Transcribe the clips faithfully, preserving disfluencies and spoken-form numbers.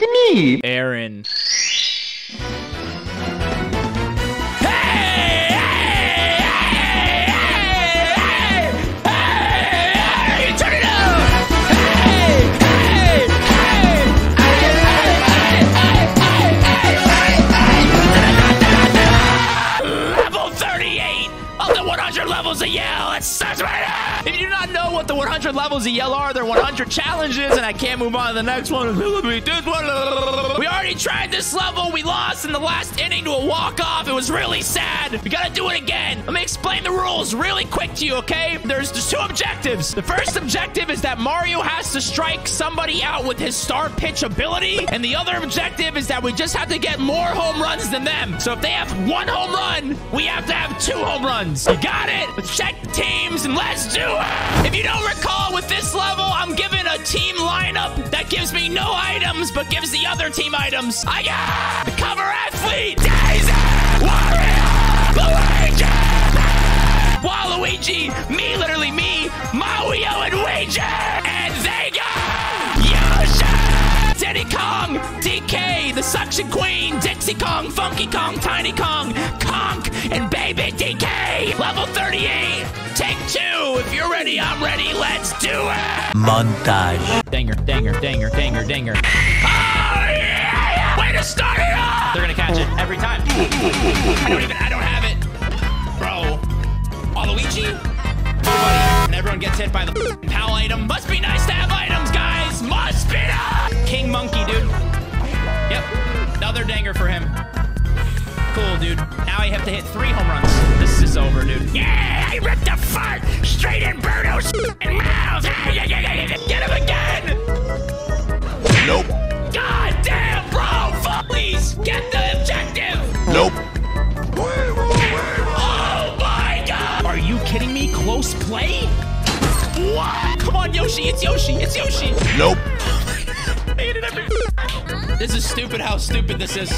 It's me, Aaron. Levels of Y L, that's right. If you do not know what the one hundred levels of Y L are, they're one hundred challenges, and I can't move on to the next one. We already tried this level. We lost in the last inning to a walk-off. It was really sad. We gotta do it again. Let me explain the rules really quick to you, okay? There's just two objectives. The first objective is that Mario has to strike somebody out with his star pitch ability, and the other objective is that we just have to get more home runs than them. So if they have one home run, we have to have two home runs. You got it? Let's check teams and let's do it! If you don't recall, with this level, I'm given a team lineup that gives me no items, but gives the other team items. I got the cover athlete, Daisy, Wario, Luigi, Waluigi, me, literally me, Mario and Weegee, and they got Yoshi, Diddy Kong, D K, the Suction Queen, Dixie Kong, Funky Kong, Tiny Kong, Conk, and Baby D K. Level thirty-eight, take two. If you're ready, I'm ready. Let's do it. Montage. Dinger, dinger, dinger, dinger, dinger. Oh, yeah! Way to start it off! They're gonna catch it every time. I don't even, I don't have it. Bro. Waluigi? Everybody. And everyone gets hit by the pal item. Must be nice to have items, guys. Must be nice. King monkey, dude. Yep, another danger for him. Cool, dude. Now I have to hit three home runs. This is over, dude. Yeah, I ripped a fart straight in Birdo's mouth. Get him again. Nope. God damn, bro. Please get the objective. Nope. Oh my God. Are you kidding me? Close play? What? Come on, Yoshi. It's Yoshi. It's Yoshi. Nope. This is stupid how stupid this is.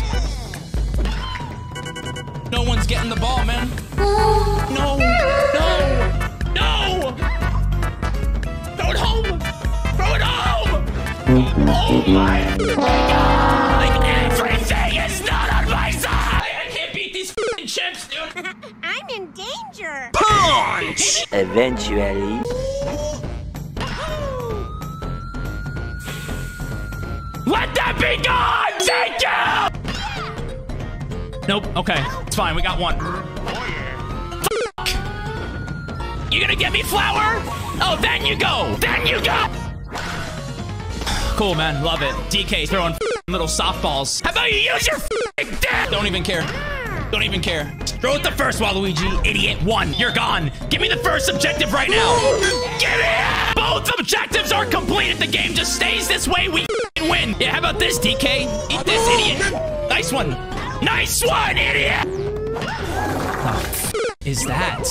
No one's getting the ball, man. No, no, no! Throw it home! Throw it home! Oh my God! Like, everything is not on my side! I can't beat these f***ing chips, dude! I'm in danger! Punch! Eventually... Let that be gone! Thank you! Nope, okay. It's fine, we got one. Fuck! You gonna get me flour? Oh, then you go! Then you go! Cool, man, love it. D K throwing little softballs. How about you use your dick? Don't even care. Don't even care. Throw it the first, Waluigi. Idiot, one. You're gone. Give me the first objective right now. Give me it! Both objectives are complete. If the game just stays this way, we... win. Yeah, how about this, D K? Eat this, idiot. Nice one. Nice one, idiot! What the f is that?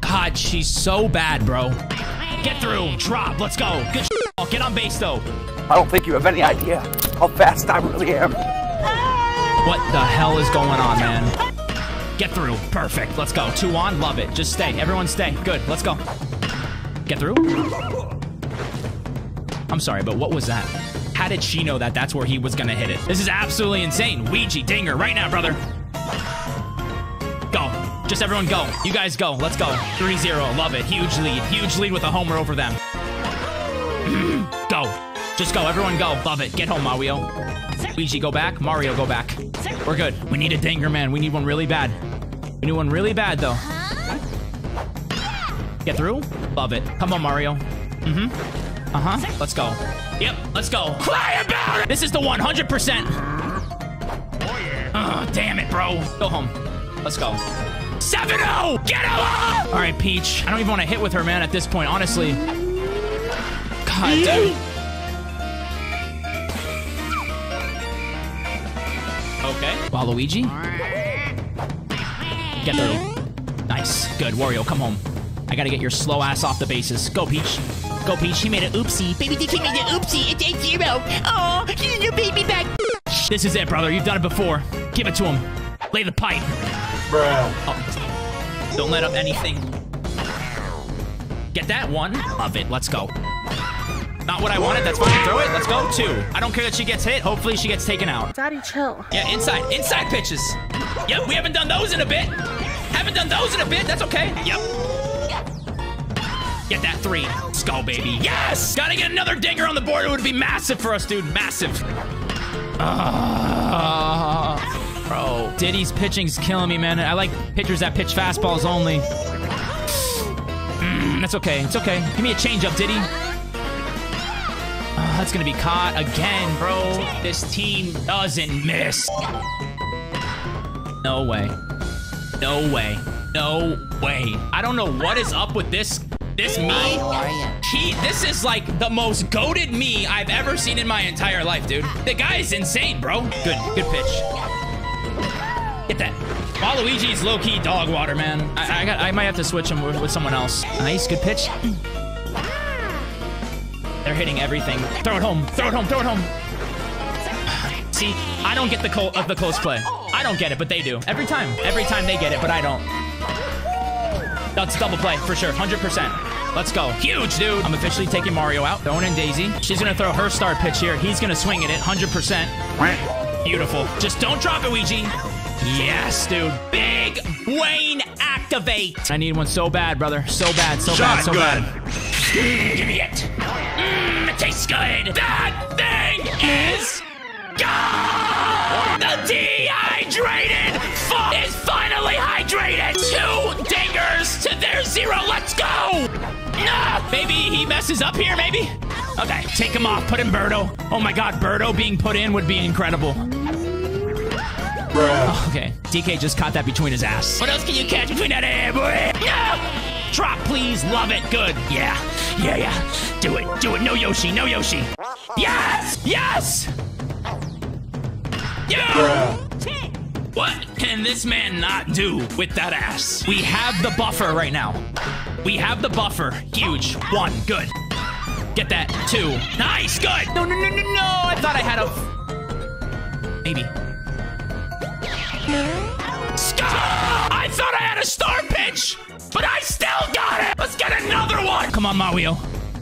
God, she's so bad, bro. Get through. Drop. Let's go. Good shit. Get on base, though. I don't think you have any idea how fast I really am. What the hell is going on, man? Get through. Perfect. Let's go. Two on. Love it. Just stay. Everyone stay. Good. Let's go. Get through. I'm sorry, but what was that? How did she know that that's where he was gonna hit it? This is absolutely insane. Ouija, dinger, right now, brother. Go. Just everyone go. You guys go. Let's go. three zero. Love it. Huge lead. Huge lead with a homer over them. Go. Just go. Everyone go. Love it. Get home, Mario. Ouija, go back. Mario, go back. We're good. We need a dinger, man. We need one really bad. We need one really bad, though. Get through. Love it. Come on, Mario. Mm-hmm. Uh-huh. Let's go. Yep, let's go. Cry about it! This is the one hundred percent. Oh, yeah. Ugh, damn it, bro. Go home. Let's go. seven oh! Get him! All right, Peach. I don't even want to hit with her, man, at this point, honestly. God, dude. Okay. Waluigi. Get through. Nice. Good. Wario, come home. I gotta get your slow ass off the bases. Go, Peach. Go, Peach. She made an oopsie. Baby D K made an oopsie. It's eight zero. Oh, she's your baby back. This is it, brother. You've done it before. Give it to him. Lay the pipe. Bro. Oh. Don't let up anything. Get that one. Love it. Let's go. Not what I wanted. That's fine. Throw it. Let's go. Two. I don't care that she gets hit. Hopefully she gets taken out. Daddy, chill. Yeah, inside. Inside pitches. Yep, we haven't done those in a bit. Haven't done those in a bit. That's okay. Yep. Get that three. Skull, baby. Yes! Gotta get another dinger on the board. It would be massive for us, dude. Massive. Uh, bro. Diddy's pitching's killing me, man. I like pitchers that pitch fastballs only. Mm, that's okay. It's okay. Give me a change-up, Diddy. Uh, that's gonna be caught again, bro. This team doesn't miss. No way. No way. No way. I don't know what is up with this... This me, he, this is like the most goated me I've ever seen in my entire life, dude. The guy is insane, bro. Good, good pitch. Get that. Waluigi's low-key dog water, man. I, I, got, I might have to switch him with, with someone else. Nice, good pitch. They're hitting everything. Throw it home, throw it home, throw it home. See, I don't get the, col of the close play. I don't get it, but they do. Every time, every time they get it, but I don't. That's double play, for sure, one hundred percent. Let's go. Huge, dude. I'm officially taking Mario out. Throwing in Daisy. She's going to throw her star pitch here. He's going to swing at it, one hundred percent. Beautiful. Just don't drop it, Weegee. Yes, dude. Big Wayne activate. I need one so bad, brother. So bad, so bad, so bad. Give me it. Mmm, it tastes good. That thing is gone. The dehydrated fuck is finally hydrated. Two dingers to their zero. Let's go. Nah, maybe he messes up here, maybe. Okay, take him off. Put in Birdo. Oh my God, Birdo being put in would be incredible. Oh, okay, D K just caught that between his ass. What else can you catch between that air, boy? No! Drop, please. Love it. Good. Yeah. Yeah, yeah. Do it. Do it. No Yoshi. No Yoshi. Yes! Yes! Yeah! What can this man not do with that ass? We have the buffer right now. We have the buffer. Huge. One. Good. Get that. Two. Nice. Good. No, no, no, no, no. I thought I had a... Maybe. Scar! I thought I had a star pitch, but I still got it. Let's get another one. Come on, Mario.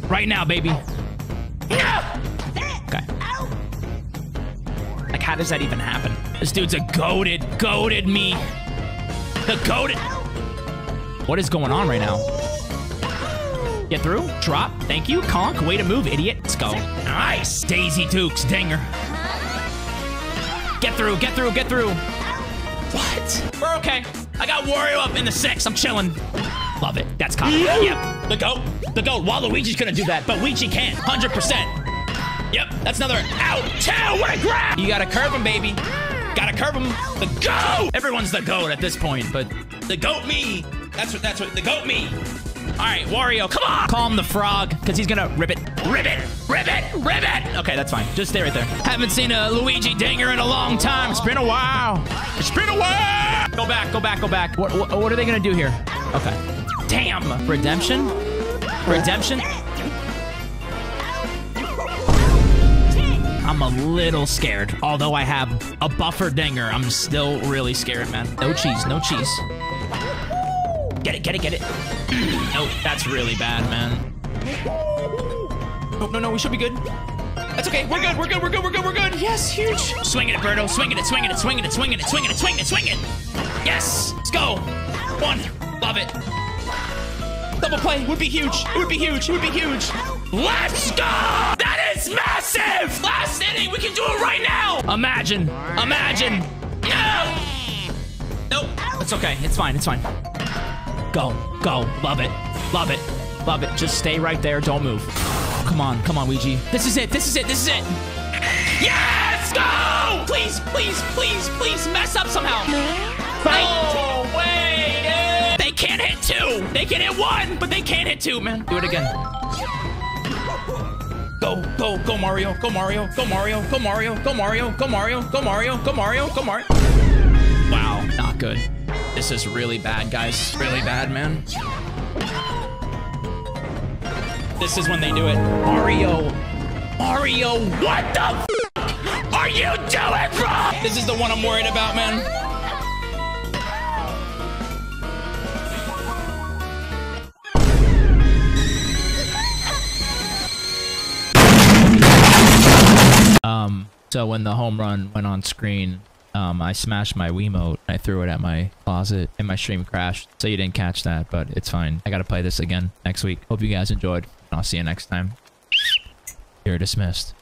Right now, baby. Yeah! Like, how does that even happen? This dude's a goated, goated me. The goated. What is going on right now? Get through, drop, thank you. Conk, way to move, idiot. Let's go. Nice. Daisy Dukes, dinger. Get through, get through, get through. What? We're okay. I got Wario up in the six. I'm chilling. Love it. That's caught. Yep. The goat, the goat. Waluigi's gonna do that, but Luigi can't. one hundred percent. Yep, that's another out. Two, what a grab! You gotta curve him, baby. Gotta curve him. The goat! Everyone's the goat at this point, but the goat me. That's what, that's what, the goat me. All right, Wario, come on! Calm the frog, because he's gonna rip it. Rip it, rip it, rip it! Okay, that's fine. Just stay right there. Haven't seen a Luigi dinger in a long time. It's been a while. It's been a while! Go back, go back, go back. What, what, what are they gonna do here? Okay. Damn! Redemption? Redemption? I'm a little scared. Although I have a buffer dinger, I'm still really scared, man. No cheese, no cheese. Get it, get it, get it. Nope, that's really bad, man. No, no, no, we should be good. That's okay, we're good, we're good, we're good, we're good, we're good. Yes, huge. Swing it, Birdo, swing it, swing it, swing it, swing it, swing it, swing it, swing it. Yes, let's go. One, love it. Double play would be huge, it would be huge, it would be huge. Let's go! It's massive! Last inning, we can do it right now! Imagine, imagine. No! Nope, it's okay, it's fine, it's fine. Go, go, love it, love it, love it. Just stay right there, don't move. Come on, come on, Luigi. This is it, this is it, this is it. Yes, go! Please, please, please, please mess up somehow. No way, dude. They can't hit two. They can hit one, but they can't hit two, man. Do it again. Go, go, go Mario, go Mario, go Mario, go Mario, go Mario, go Mario, go Mario, go Mario, go Mario. Wow, not good. This is really bad, guys. Really bad, man. This is when they do it. Mario. Mario, what the f are you doing, bro? This is the one I'm worried about, man. Um, so when the home run went on screen, um, I smashed my Wiimote. I threw it at my closet and my stream crashed. So you didn't catch that, but it's fine. I gotta play this again next week. Hope you guys enjoyed, and I'll see you next time. You're dismissed.